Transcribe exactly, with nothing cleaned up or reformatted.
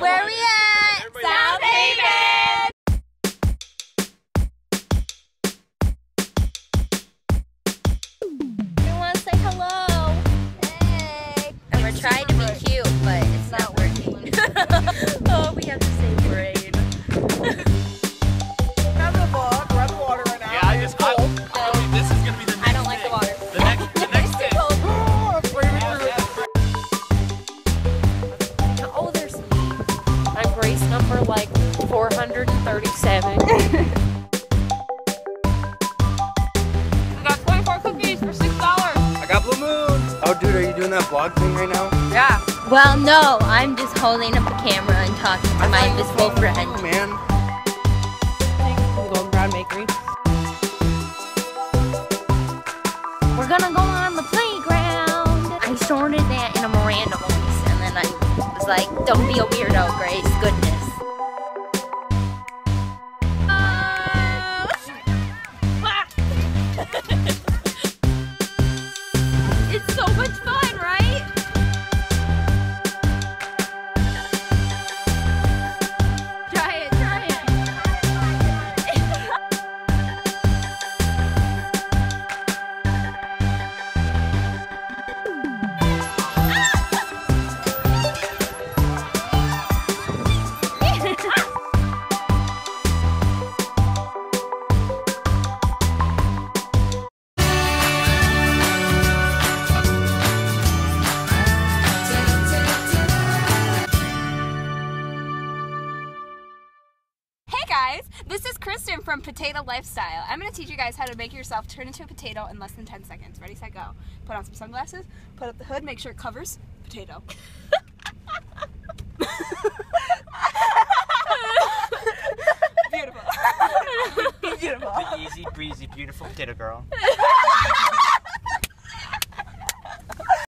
Where are we at? South Haven! Everyone say hello! Hey! And we're trying to be cute, but it's not working. Oh, we have to say brain. Grab the ball, grab the water right now. Yeah, I just cold. I, I mean, this is gonna be the next I don't like thing. The water. The next, the next thing. Race number like four hundred thirty-seven. I got twenty-four cookies for six dollars. I got Blue Moon. Oh dude, are you doing that vlog thing right now? Yeah. Well, no, I'm just holding up the camera and talking to my invisible friend. Oh man. Golden Brown Bakery. We're gonna go on the playground. I shorted that in a Miranda voice and then I was like, don't be a weirdo, Grace. Goodness. Uh, it's so much fun, right? Try it, try it. Guys, this is Kristen from Potato Lifestyle. I'm going to teach you guys how to make yourself turn into a potato in less than ten seconds. Ready, set, go. Put on some sunglasses, put up the hood, make sure it covers potato. Beautiful. Beautiful. The easy, breezy, beautiful potato girl.